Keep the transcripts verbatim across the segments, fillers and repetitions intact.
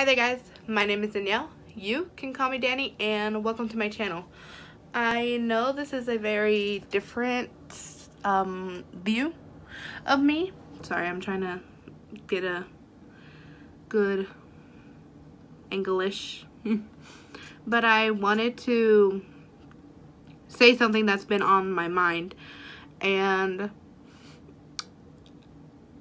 Hi there guys, my name is Danielle, you can call me Danny, and welcome to my channel. I know this is a very different um, view of me. Sorry, I'm trying to get a good English, but I wanted to say something that's been on my mind, and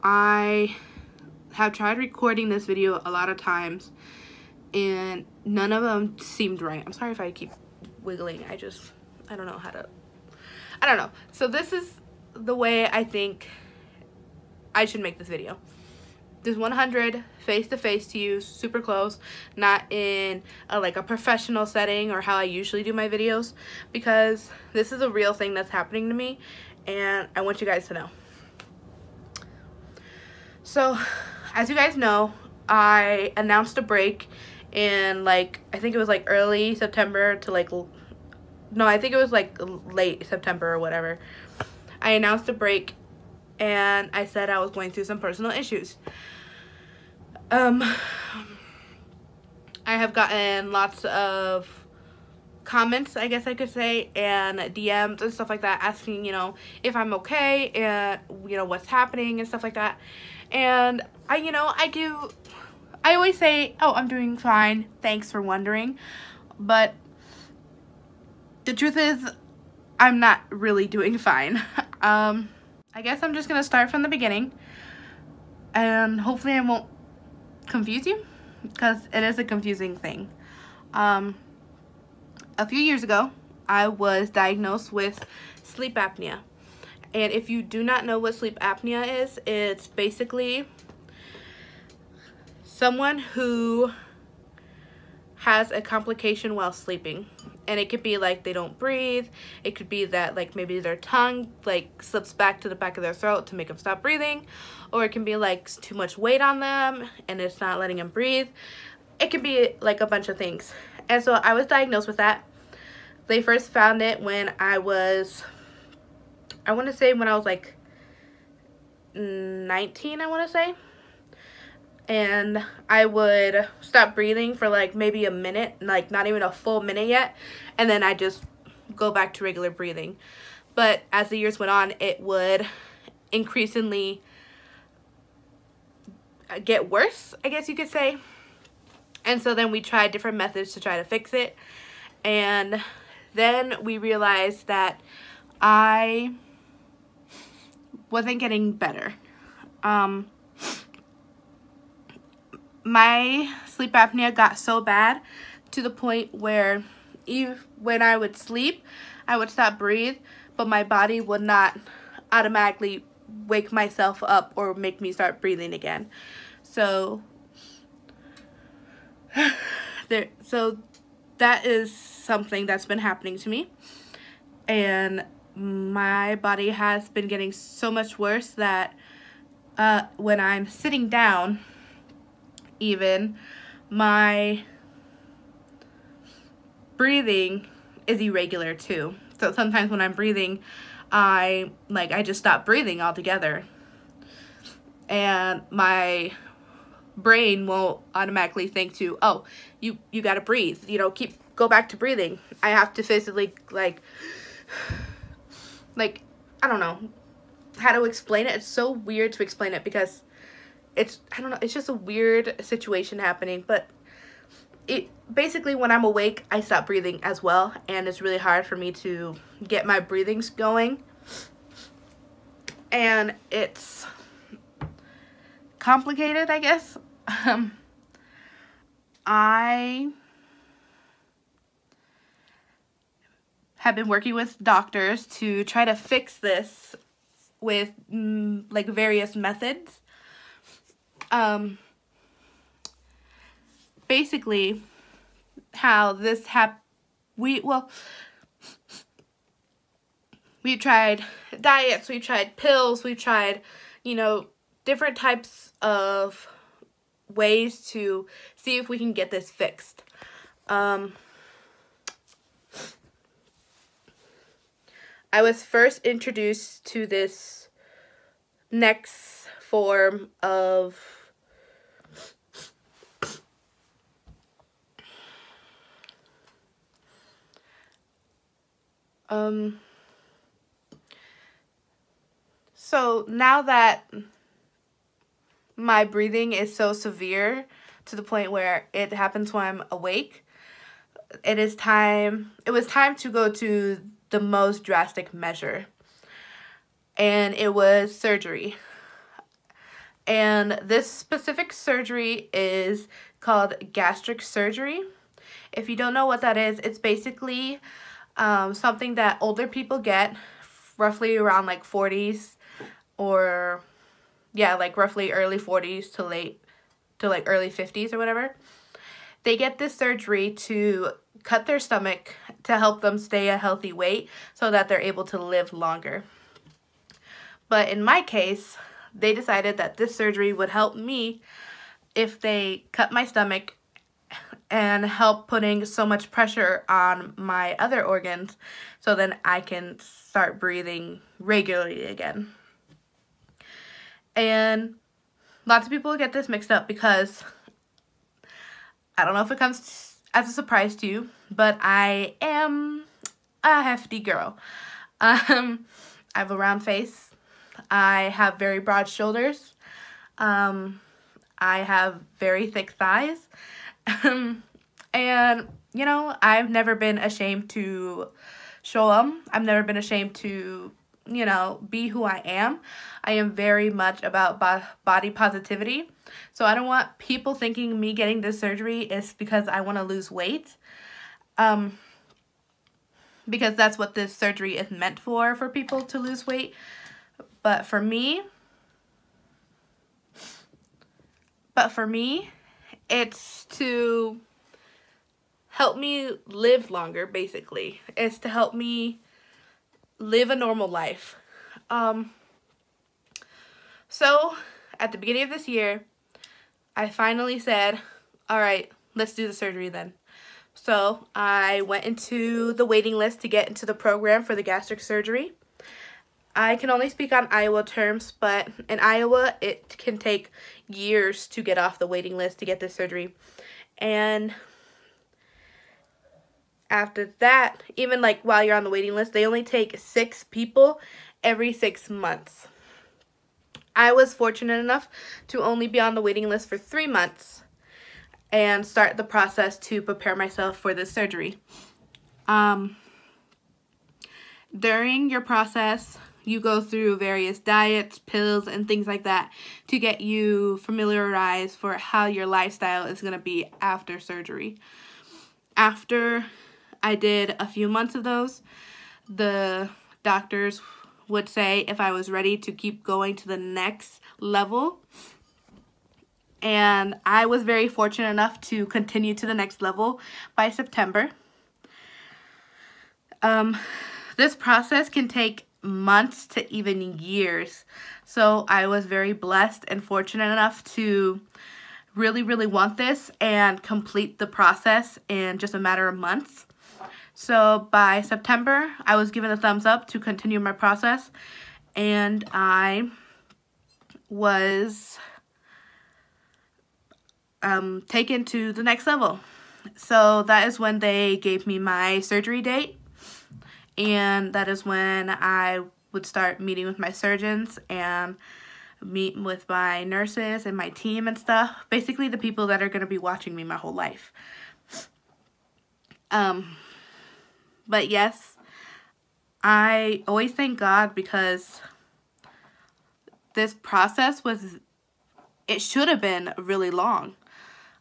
I have tried recording this video a lot of times and none of them seemed right. I'm sorry if I keep wiggling. I just I don't know how to I don't know. So this is the way I think I should make this video. This one hundred face to face to you, super close, not in a, like a professional setting or how I usually do my videos, because this is a real thing that's happening to me and I want you guys to know. So as you guys know, I announced a break in, like, I think it was like early September to like, no, I think it was like late September or whatever. I announced a break and I said I was going through some personal issues. Um, I have gotten lots of comments, I guess I could say, and D Ms and stuff like that asking, you know, if I'm okay and, you know, what's happening and stuff like that. And I, you know, I give, I always say, oh, I'm doing fine, thanks for wondering. But the truth is, I'm not really doing fine. um, I guess I'm just gonna start from the beginning, and hopefully I won't confuse you, because it is a confusing thing. Um, a few years ago, I was diagnosed with sleep apnea. And if you do not know what sleep apnea is, it's basically someone who has a complication while sleeping. And it could be like they don't breathe. It could be that like maybe their tongue like slips back to the back of their throat to make them stop breathing. Or it can be like too much weight on them and it's not letting them breathe. It could be like a bunch of things. And so I was diagnosed with that. They first found it when I was... I want to say when I was like nineteen, I want to say. And I would stop breathing for like maybe a minute, like not even a full minute yet. And then I just go back to regular breathing. But as the years went on, it would increasingly get worse, I guess you could say. And so then we tried different methods to try to fix it. And then we realized that I wasn't getting better. Um, my sleep apnea got so bad to the point where even when I would sleep, I would stop breathe, but my body would not automatically wake myself up or make me start breathing again. So, there, so that is something that's been happening to me. And my body has been getting so much worse that uh, when I'm sitting down, even, my breathing is irregular too. So sometimes when I'm breathing, I like I just stop breathing altogether, and my brain won't automatically think to, oh, you you gotta breathe, you know, keep go back to breathing. I have to physically like. Like, I don't know how to explain it. It's so weird to explain it because it's, I don't know, it's just a weird situation happening. But it basically, when I'm awake, I stop breathing as well. And it's really hard for me to get my breathings going. And it's complicated, I guess. Um, I... have been working with doctors to try to fix this with mm, like various methods. Um, basically, how this hap we well, we've tried diets, we've tried pills, we've tried, you know, different types of ways to see if we can get this fixed. Um, I was first introduced to this next form of Um, so now that my breathing is so severe to the point where it happens when I'm awake, it is time, it was time to go to the most drastic measure. And it was surgery. And this specific surgery is called gastric surgery. If you don't know what that is, it's basically um, something that older people get roughly around like forties, or yeah, like roughly early forties to late to like early fifties or whatever. They get this surgery to cut their stomach to help them stay a healthy weight so that they're able to live longer. But in my case, they decided that this surgery would help me if they cut my stomach and help putting so much pressure on my other organs so then I can start breathing regularly again. And lots of people get this mixed up because I don't know if it comes as a surprise to you, but I am a hefty girl. Um, I have a round face. I have very broad shoulders. Um, I have very thick thighs. Um, and, you know, I've never been ashamed to show them. I've never been ashamed to, you know, be who I am. I am very much about bo body positivity. So I don't want people thinking me getting this surgery is because I want to lose weight. Um, because that's what this surgery is meant for, for people to lose weight. But for me, but for me, it's to help me live longer, basically. It's to help me live a normal life. Um, so, at the beginning of this year, I finally said, all right, let's do the surgery then. So, I went into the waiting list to get into the program for the gastric surgery. I can only speak on Iowa terms, but in Iowa, it can take years to get off the waiting list to get this surgery. And after that, even like while you're on the waiting list, they only take six people every six months. I was fortunate enough to only be on the waiting list for three months and start the process to prepare myself for this surgery. Um, during your process, you go through various diets, pills, and things like that to get you familiarized for how your lifestyle is going to be after surgery. After I did a few months of those, the doctors would say if I was ready to keep going to the next level. And I was very fortunate enough to continue to the next level by September. Um, this process can take months to even years. So I was very blessed and fortunate enough to really, really want this and complete the process in just a matter of months. So by September, I was given a thumbs up to continue my process, and I was um, taken to the next level. So that is when they gave me my surgery date. And that is when I would start meeting with my surgeons and meet with my nurses and my team and stuff. Basically the people that are going to be watching me my whole life. Um, but yes, I always thank God because this process was, it should have been really long.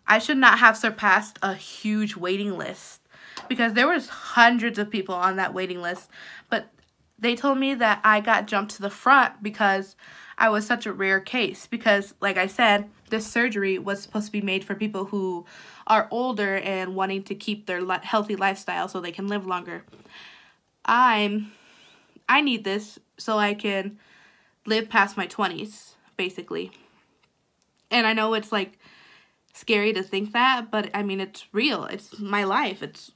I should not have surpassed a huge waiting list, because there was hundreds of people on that waiting list. But they told me that I got jumped to the front because I was such a rare case. Because, like I said, this surgery was supposed to be made for people who are older and wanting to keep their healthy lifestyle so they can live longer. I'm, I need this so I can live past my twenties, basically. And I know it's, like, scary to think that, but, I mean, it's real. It's my life. It's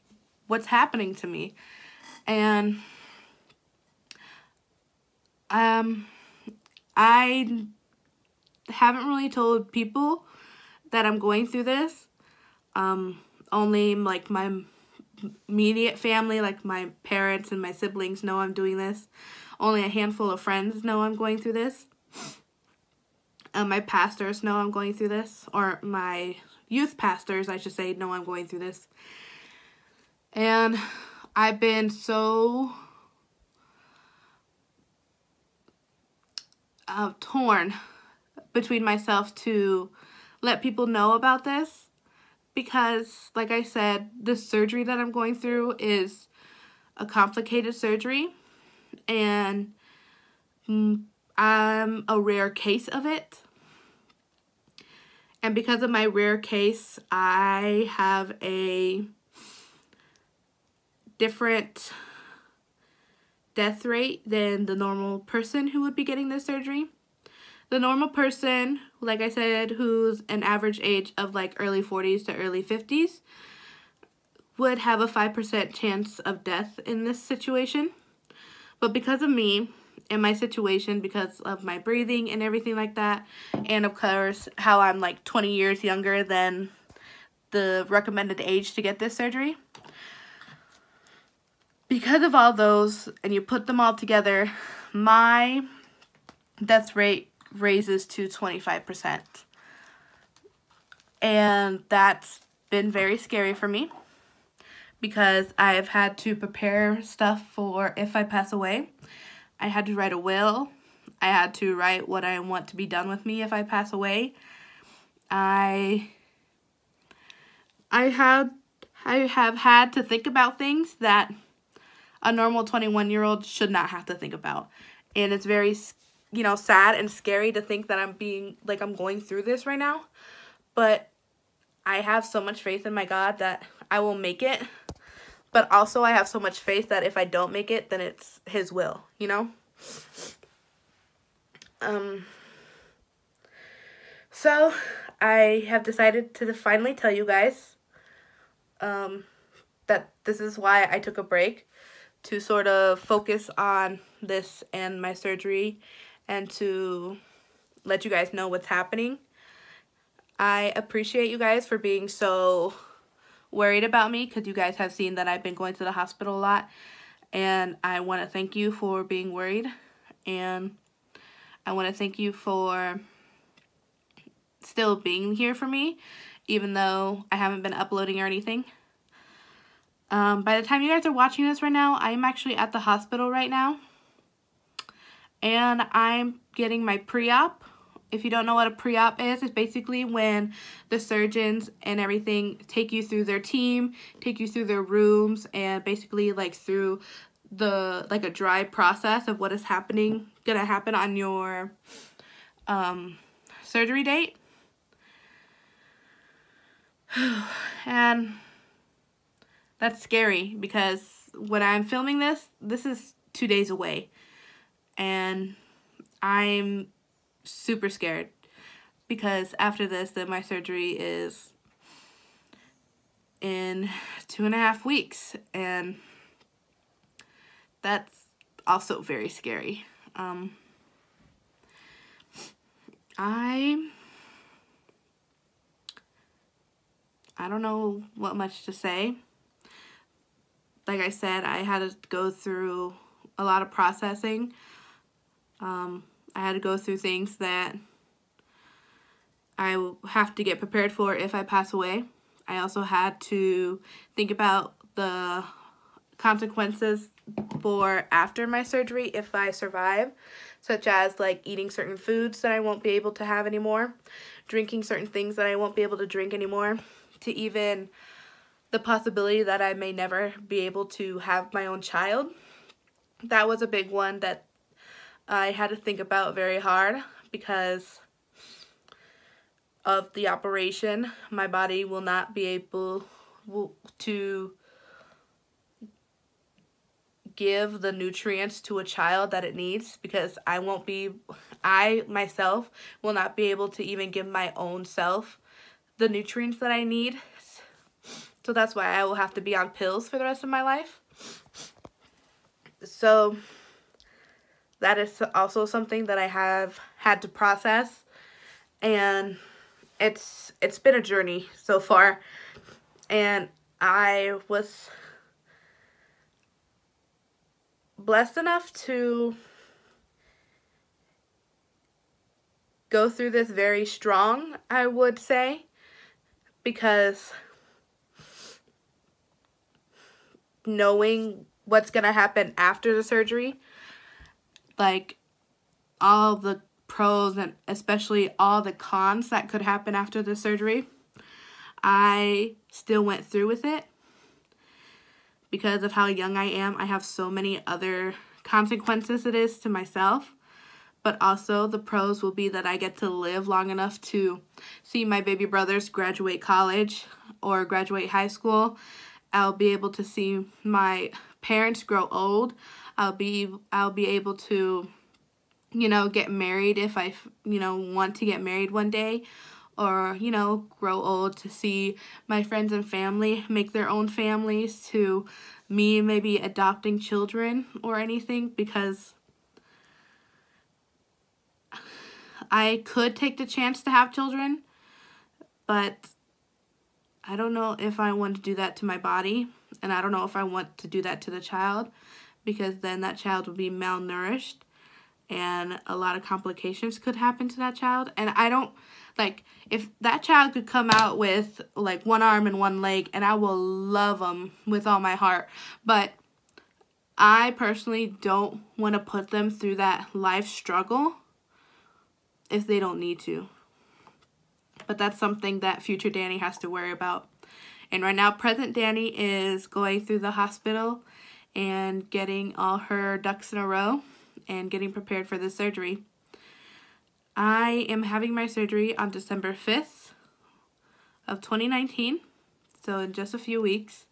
what's happening to me. And um, I haven't really told people that I'm going through this. Um, only like my immediate family, like my parents and my siblings, know I'm doing this. Only a handful of friends know I'm going through this. Uh, my pastors know I'm going through this, or my youth pastors, I should say, know I'm going through this. And I've been so uh, torn between myself to let people know about this, because, like I said, the surgery that I'm going through is a complicated surgery, and I'm a rare case of it. And because of my rare case, I have a different death rate than the normal person who would be getting this surgery. The normal person, like I said, who's an average age of like early forties to early fifties, would have a five percent chance of death in this situation. But because of me and my situation, because of my breathing and everything like that, and of course how I'm like twenty years younger than the recommended age to get this surgery, because of all those, and you put them all together, my death rate raises to twenty-five percent, and that's been very scary for me, because I have had to prepare stuff for if I pass away. I had to write a will. I had to write what I want to be done with me if I pass away. I I have I have had to think about things that a normal twenty-one year old should not have to think about, and it's very scary, you know, sad and scary to think that I'm being, like, I'm going through this right now. But I have so much faith in my God that I will make it. But also I have so much faith that if I don't make it, then it's His will, you know? Um. So I have decided to finally tell you guys um, that this is why I took a break, to sort of focus on this and my surgery, and to let you guys know what's happening. I appreciate you guys for being so worried about me, because you guys have seen that I've been going to the hospital a lot, and I want to thank you for being worried, and I want to thank you for still being here for me, even though I haven't been uploading or anything. Um, by the time you guys are watching this right now, I'm actually at the hospital right now, and I'm getting my pre-op. If you don't know what a pre-op is, it's basically when the surgeons and everything take you through their team, take you through their rooms, and basically like through the, like a dry process of what is happening, gonna happen on your um, surgery date. And that's scary, because when I'm filming this, this is two days away, and I'm super scared, because after this, then my surgery is in two and a half weeks, and that's also very scary. Um, I I don't know what much to say. Like I said, I had to go through a lot of processing. Um, I had to go through things that I will have to get prepared for if I pass away. I also had to think about the consequences for after my surgery if I survive, such as like eating certain foods that I won't be able to have anymore, drinking certain things that I won't be able to drink anymore, to even the possibility that I may never be able to have my own child. That was a big one that I had to think about very hard, because of the operation, my body will not be able to give the nutrients to a child that it needs, because I won't be, I myself will not be able to even give my own self the nutrients that I need. So that's why I will have to be on pills for the rest of my life. So that is also something that I have had to process. And it's it's been a journey so far. And I was blessed enough to go through this very strong, I would say, because knowing what's going to happen after the surgery, like all the pros and especially all the cons that could happen after the surgery, I still went through with it. Because of how young I am, I have so many other consequences it is to myself. But also the pros will be that I get to live long enough to see my baby brothers graduate college or graduate high school. I'll be able to see my parents grow old. I'll be I'll be able to, you know, get married if I, you know, want to get married one day. Or, you know, grow old to see my friends and family make their own families, to me maybe adopting children or anything, because I could take the chance to have children, but I don't know if I want to do that to my body, and I don't know if I want to do that to the child, because then that child would be malnourished and a lot of complications could happen to that child. And I don't, like, if that child could come out with, like, one arm and one leg, and I will love them with all my heart. But I personally don't want to put them through that life struggle if they don't need to. But that's something that future Danny has to worry about. And right now, present Danny is going through the hospital and getting all her ducks in a row and getting prepared for this surgery. I am having my surgery on December fifth of twenty nineteen, so in just a few weeks.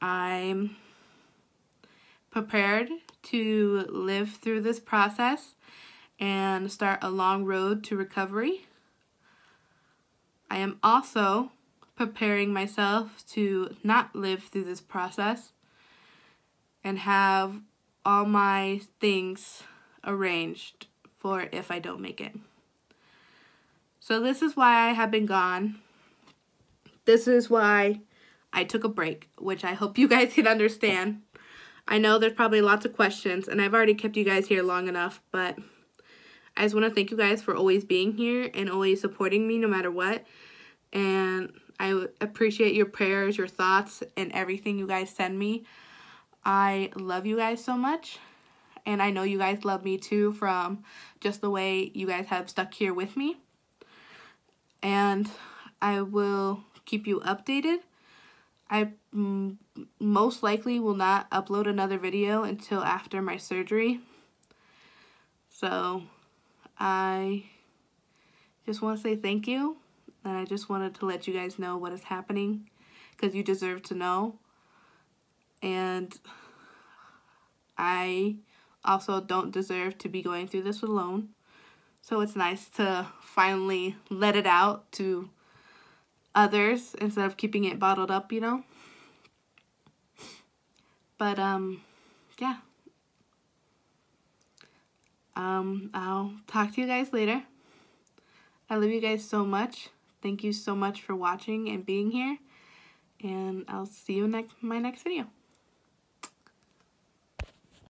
I'm prepared to live through this process and start a long road to recovery. I am also preparing myself to not live through this process and have all my things arranged for if I don't make it. So this is why I have been gone. This is why I took a break, which I hope you guys can understand. I know there's probably lots of questions, and I've already kept you guys here long enough, but I just want to thank you guys for always being here and always supporting me no matter what. And I appreciate your prayers, your thoughts, and everything you guys send me. I love you guys so much. And I know you guys love me too, from just the way you guys have stuck here with me. And I will keep you updated. I m most likely will not upload another video until after my surgery. So I just want to say thank you. And I just wanted to let you guys know what is happening, because you deserve to know. And I also don't deserve to be going through this alone. So it's nice to finally let it out to others instead of keeping it bottled up, you know. But um yeah. Um I'll talk to you guys later. I love you guys so much. Thank you so much for watching and being here. And I'll see you in my next video.